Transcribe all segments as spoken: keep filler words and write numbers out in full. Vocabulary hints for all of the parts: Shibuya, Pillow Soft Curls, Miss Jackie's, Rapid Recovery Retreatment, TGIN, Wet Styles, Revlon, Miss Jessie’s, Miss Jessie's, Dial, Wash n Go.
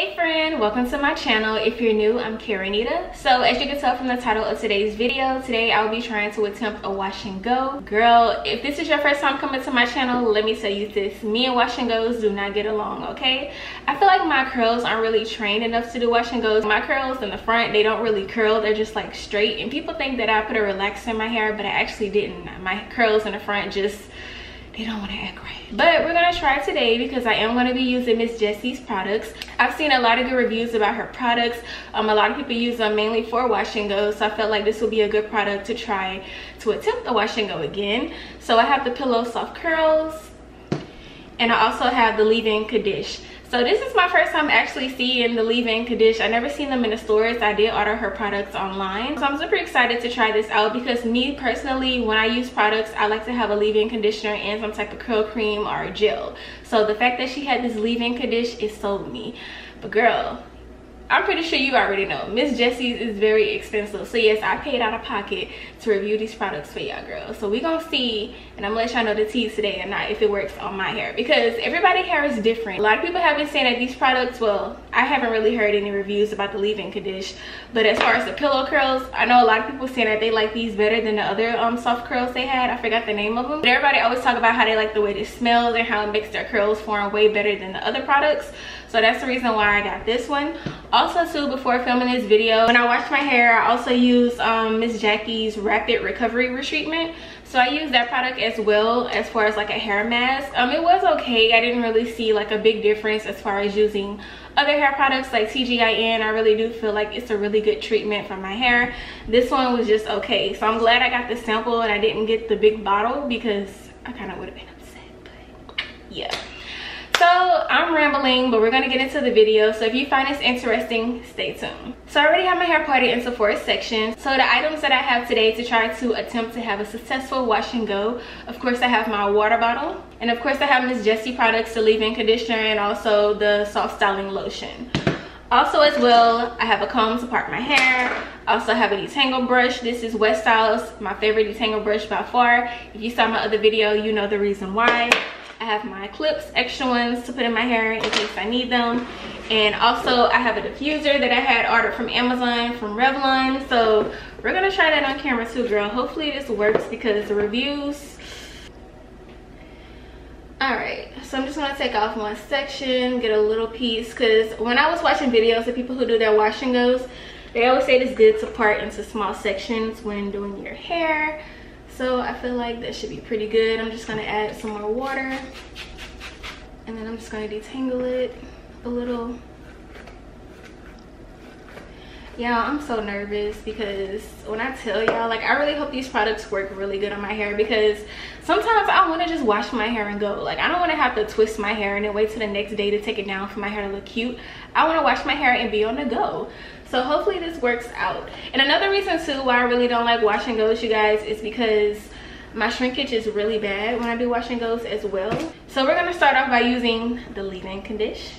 Hey friend, welcome to my channel. If you're new, I'm Karenita. So as you can tell from the title of today's video, today I'll be trying to attempt a wash and go. Girl, if this is your first time coming to my channel, let me tell you this. Me and wash and goes do not get along, okay? I feel like my curls aren't really trained enough to do wash and goes. My curls in the front, they don't really curl. They're just like straight. And people think that I put a relaxer in my hair, but I actually didn't. My curls in the front just... they don't want to act right. But we're going to try today because I am going to be using Miss Jessie's products. I've seen a lot of good reviews about her products. Um, a lot of people use them mainly for wash and go. So I felt like this would be a good product to try to attempt the wash and go again. So I have the Pillow Soft Curls. And I also have the leave-in condish. So this is my first time actually seeing the leave-in condish. I never seen them in the stores. I did order her products online. So I'm super excited to try this out because me personally, when I use products, I like to have a leave-in conditioner and some type of curl cream or a gel. So the fact that she had this leave-in condish, it sold me. But girl, I'm pretty sure you already know, Miss Jessie's is very expensive. So yes, I paid out of pocket to review these products for y'all girls. So we gonna see, and I'm gonna let y'all know the tea today or not if it works on my hair, because everybody's hair is different. A lot of people have been saying that these products, well, I haven't really heard any reviews about the leave-in condish, but as far as the pillow curls, I know a lot of people saying that they like these better than the other um, soft curls they had. I forgot the name of them. But everybody always talk about how they like the way this smells and how it makes their curls form way better than the other products. So that's the reason why I got this one. Also too, before filming this video, when I wash my hair, I also use um, Miss Jackie's Rapid Recovery Retreatment. So I use that product as well as far as like a hair mask. Um, it was okay. I didn't really see like a big difference as far as using other hair products like T G I N. I really do feel like it's a really good treatment for my hair. This one was just okay. So I'm glad I got the sample and I didn't get the big bottle because I kind of would have been upset, but yeah. So I'm rambling, but we're gonna get into the video. So if you find this interesting, stay tuned. So I already have my hair parted into four sections. So the items that I have today to try to attempt to have a successful wash and go. Of course, I have my water bottle. And of course, I have Miss Jessie products, the leave-in conditioner, and also the soft styling lotion. Also as well, I have a comb to part my hair. I also have a detangle brush. This is Wet Styles, my favorite detangle brush by far. If you saw my other video, you know the reason why. I have my clips, extra ones to put in my hair in case I need them. And also I have a diffuser that I had ordered from Amazon, from Revlon. So we're gonna try that on camera too, girl. Hopefully this works because the reviews. All right, so I'm just gonna take off one section, get a little piece. Cause when I was watching videos of people who do their wash and goes, they always say it's good to part into small sections when doing your hair. So I feel like that should be pretty good. I'm just gonna add some more water and then I'm just gonna detangle it a little. Y'all, I'm so nervous because when I tell y'all, like, I really hope these products work really good on my hair because sometimes I wanna just wash my hair and go. Like, I don't wanna have to twist my hair and then wait till the next day to take it down for my hair to look cute. I wanna wash my hair and be on the go. So hopefully this works out. And another reason too why I really don't like wash and goes, you guys, is because my shrinkage is really bad when I do wash and goes as well. So we're gonna start off by using the leave-in condish.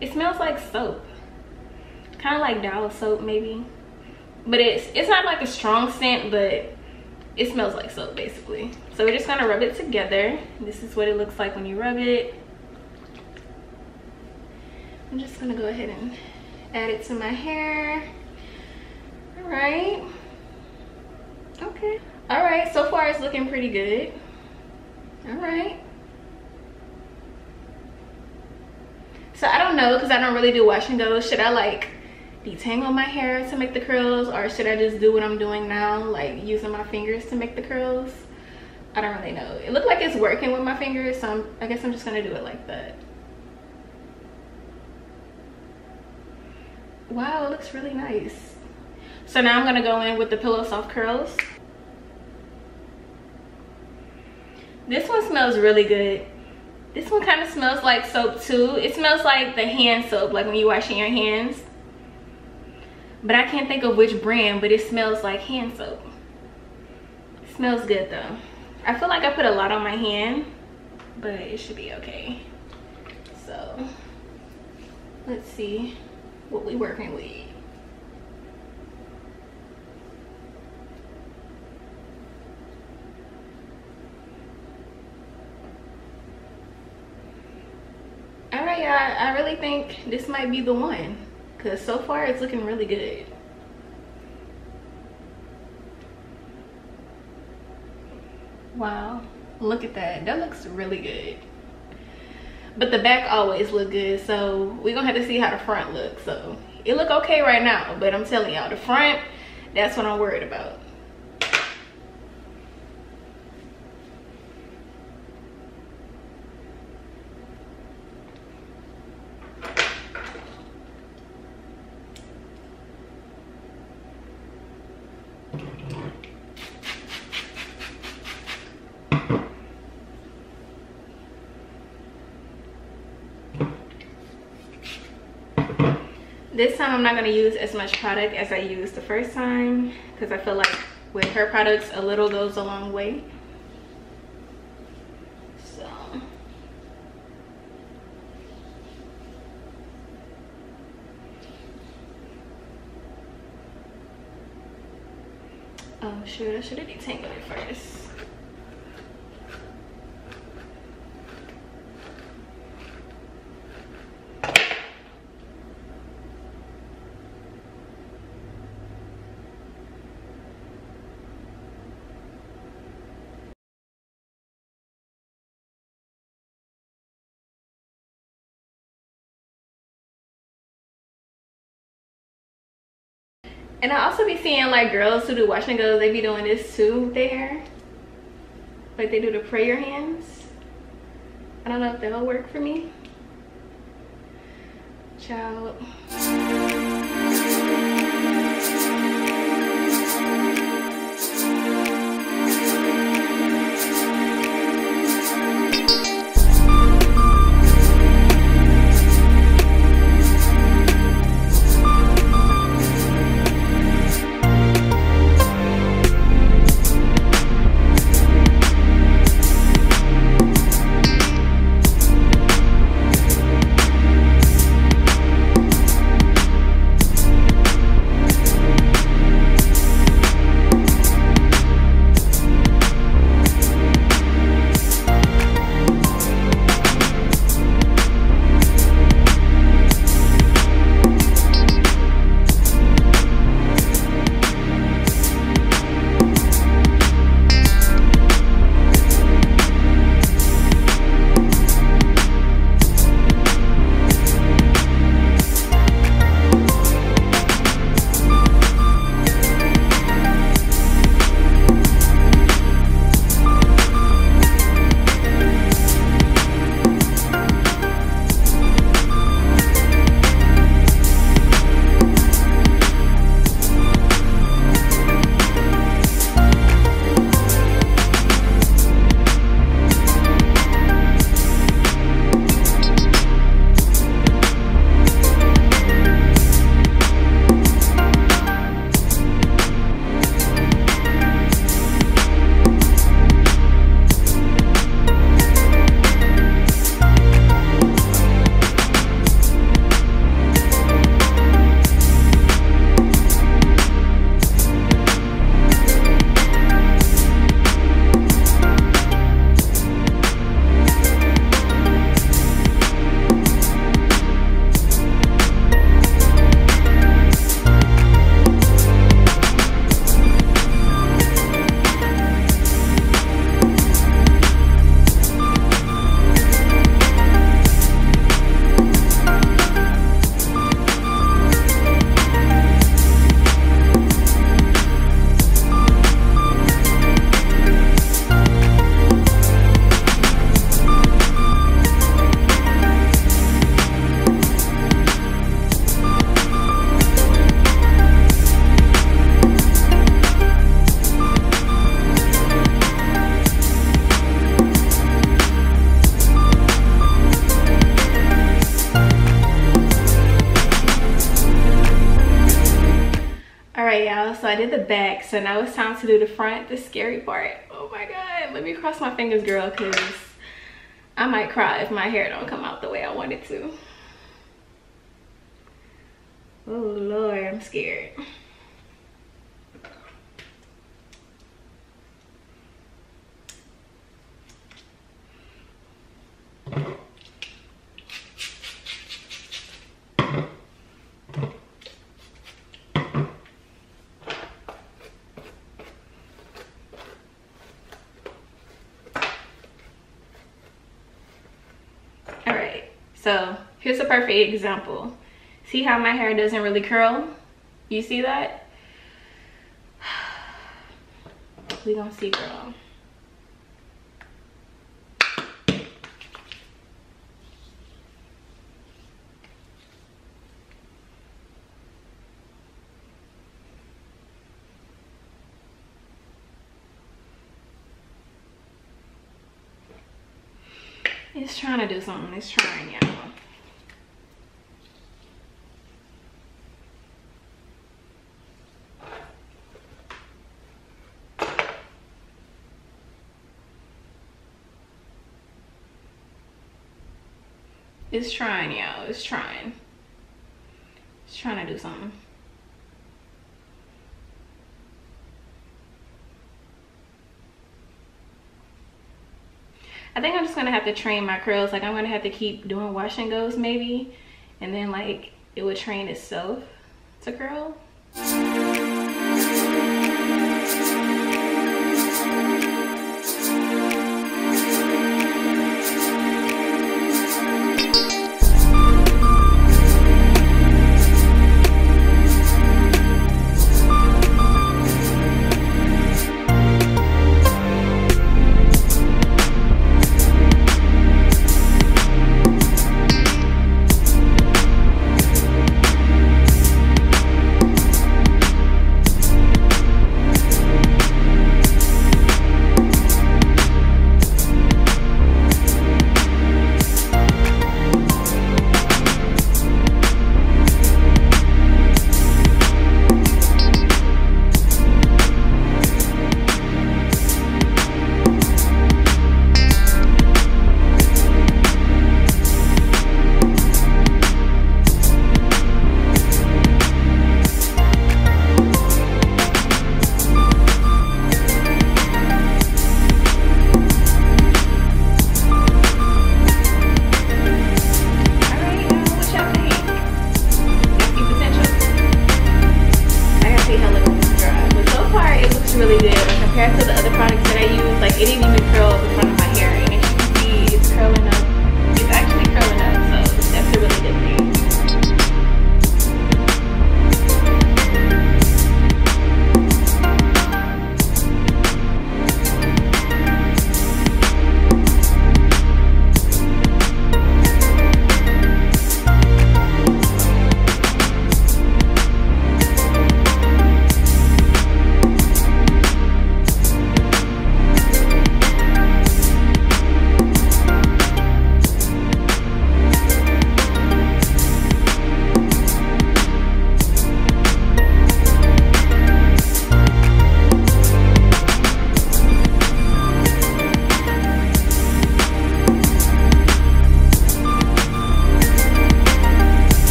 It smells like soap, kind of like Dial soap maybe, but it's it's not like a strong scent, but it smells like soap basically. So we're just gonna rub it together. This is what it looks like when you rub it. I'm just gonna go ahead and add it to my hair. All right, okay, all right, so far it's looking pretty good. All right, so I don't know because I don't really do wash and go. Should I like detangle my hair to make the curls, or should I just do what I'm doing now, like using my fingers to make the curls? I don't really know. It looked like it's working with my fingers, so I'm, I guess I'm just gonna do it like that. Wow, it looks really nice. So now I'm gonna go in with the Pillow Soft Curls. This one smells really good. This one kind of smells like soap too. It smells like the hand soap, like when you're washing your hands. But I can't think of which brand, but it smells like hand soap. It smells good though. I feel like I put a lot on my hand, but it should be okay. So, let's see what we working with. try it. I, I really think this might be the one, because so far it's looking really good. Wow, look at that. That looks really good. But the back always look good, so we're gonna have to see how the front looks. So it look okay right now, but I'm telling y'all, the front, that's what I'm worried about. This time I'm not going to use as much product as I used the first time, because I feel like with her products, a little goes a long way. So oh shoot, I should have detangled it first. And I also be seeing like girls who do wash and goes, they be doing this too there. Like they do the prayer hands. I don't know if that'll work for me. Ciao. I did the back, so now it's time to do the front, the scary part. Oh my god, let me cross my fingers, girl, because I might cry if my hair don't come out the way I want it to. Oh lord, I'm scared. So here's a perfect example. See how my hair doesn't really curl? You see that? We gonna see, girl. It's trying to do something. It's trying, y'all. It's trying, y'all. It's trying. It's trying to do something. I think I'm just gonna have to train my curls. Like, I'm gonna have to keep doing wash and goes maybe, and then like it would train itself to curl.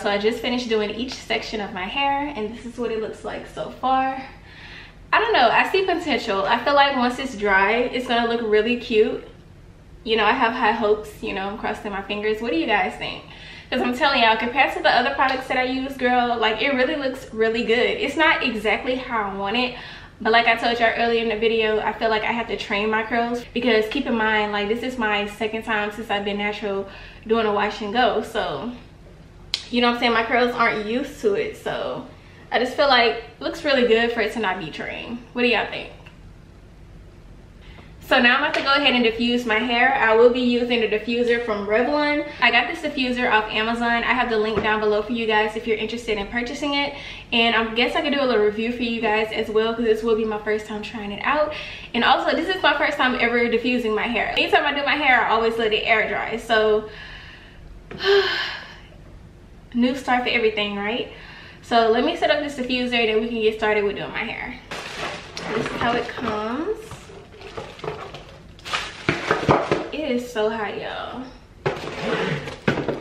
So I just finished doing each section of my hair, and this is what it looks like so far. I don't know, I see potential. I feel like once it's dry, it's gonna look really cute. You know, I have high hopes, you know, I'm crossing my fingers. What do you guys think? Because I'm telling y'all, compared to the other products that I use, girl, like, it really looks really good. It's not exactly how I want it, but like I told y'all earlier in the video, I feel like I have to train my curls, because keep in mind, like, this is my second time since I've been natural doing a wash and go. So you know what I'm saying, my curls aren't used to it, so I just feel like it looks really good for it to not be trained. What do y'all think? So now I'm about to go ahead and diffuse my hair. I will be using a diffuser from Revlon. I got this diffuser off Amazon. I have the link down below for you guys if you're interested in purchasing it. And I guess I could do a little review for you guys as well, because this will be my first time trying it out. And also, this is my first time ever diffusing my hair. Anytime I do my hair, I always let it air dry. So new start for everything, right? So let me set up this diffuser and then we can get started with doing my hair. This is how it comes. is so hot, y'all.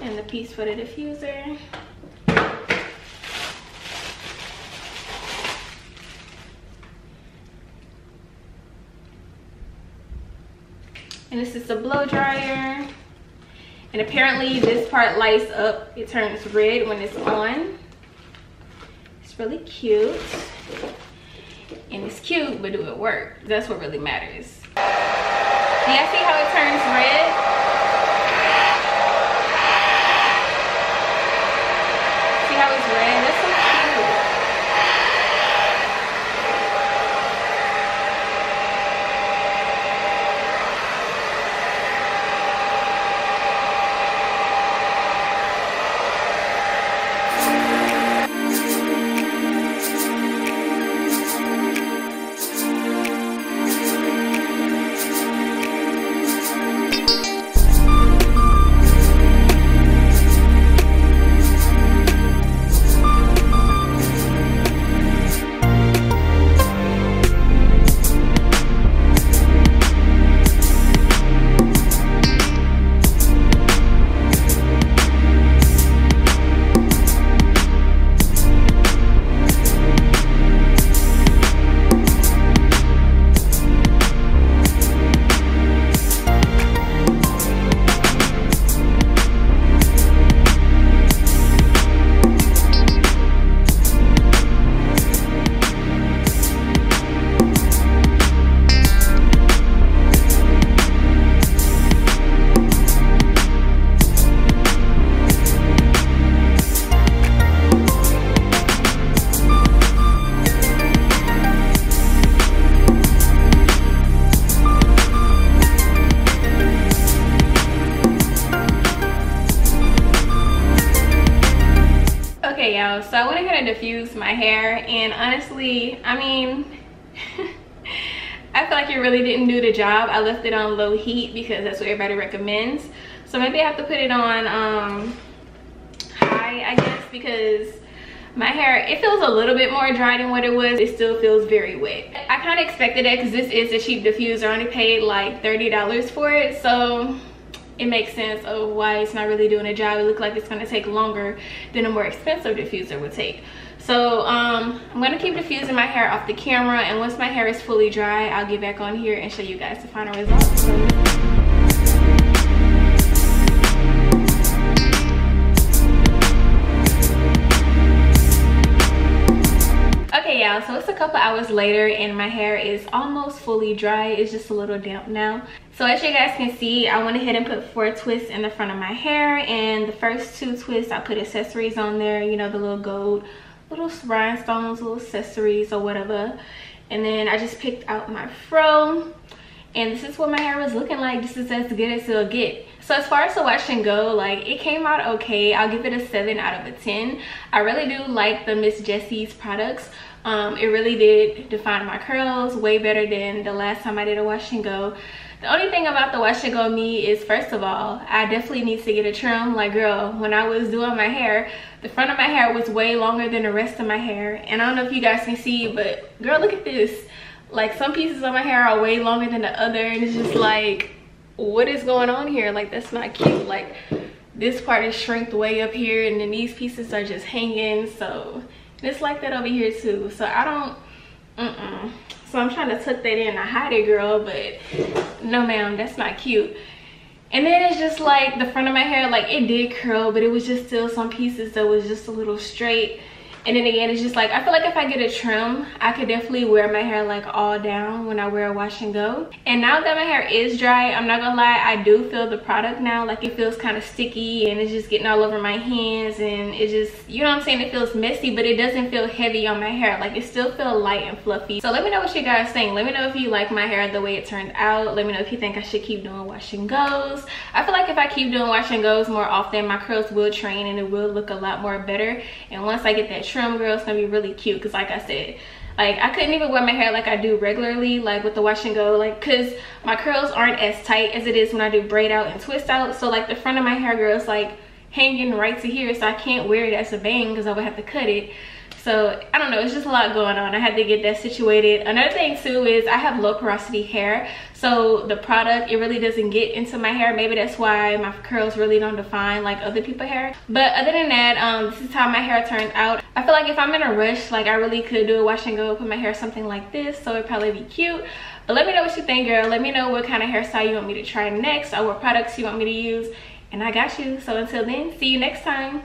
And the piece for the diffuser. And this is the blow dryer. And apparently this part lights up. It turns red when it's on. It's really cute. And it's cute, but do it work? That's what really matters. Do y'all see how it turns red? See how it's red? That's so cute. So I went ahead and diffused my hair, and honestly, I mean, I feel like it really didn't do the job. I left it on low heat because that's what everybody recommends. So maybe I have to put it on um, high, I guess, because my hair, it feels a little bit more dry than what it was. It still feels very wet. I kind of expected that because this is a cheap diffuser. I only paid like thirty dollars for it, so it makes sense of why it's not really doing a job. It looks like it's going to take longer than a more expensive diffuser would take. So um, I'm going to keep diffusing my hair off the camera, and once my hair is fully dry, I'll get back on here and show you guys the final results. Y'all, so it's a couple hours later and my hair is almost fully dry. It's just a little damp now. So as you guys can see, I went ahead and put four twists in the front of my hair, and the first two twists I put accessories on there, you know, the little gold little rhinestones, little accessories or whatever. And then I just picked out my fro, and this is what my hair was looking like. This is as good as it'll get. So as far as the wash and go, like, it came out okay. I'll give it a seven out of a ten. I really do like the Miss Jessie's products. Um, it really did define my curls way better than the last time I did a wash and go. The only thing about the wash and go me is, first of all, I definitely need to get a trim. Like, girl, when I was doing my hair, the front of my hair was way longer than the rest of my hair. And I don't know if you guys can see, but girl, look at this. Like, some pieces of my hair are way longer than the other, and it's just like, what is going on here? Like, that's not cute. Like, this part is shrinked way up here, and then these pieces are just hanging. So it's like that over here too. So I don't, mm-mm. So I'm trying to tuck that in and hide it, girl, but no ma'am, that's not cute. And then it's just like the front of my hair, like, it did curl, but it was just still some pieces that was just a little straight. And then again, it's just like, I feel like if I get a trim, I could definitely wear my hair like all down when I wear a wash and go. And now that my hair is dry, I'm not gonna lie, I do feel the product now. Like, it feels kind of sticky, and it's just getting all over my hands, and it just, you know what I'm saying, it feels messy, but it doesn't feel heavy on my hair. Like, it still feels light and fluffy. So let me know what you guys think. Let me know if you like my hair the way it turned out. Let me know if you think I should keep doing wash and goes. I feel like if I keep doing wash and goes more often, my curls will train and it will look a lot more better. And once I get that trim, girl, it's gonna be really cute, because like I said, like, I couldn't even wear my hair like I do regularly, like with the wash and go, like, because my curls aren't as tight as it is when I do braid out and twist out. So like the front of my hair, girl, is like hanging right to here, so I can't wear it as a bang because I would have to cut it. So I don't know, it's just a lot going on. I had to get that situated. Another thing too is I have low porosity hair, so the product, it really doesn't get into my hair. Maybe that's why my curls really don't define like other people's hair. But other than that, um this is how my hair turned out. I feel like if I'm in a rush, like I really could do a wash and go, put my hair something like this, so it'd probably be cute. But let me know what you think, girl. Let me know what kind of hairstyle you want me to try next, or what products you want me to use, and I got you. So until then, see you next time.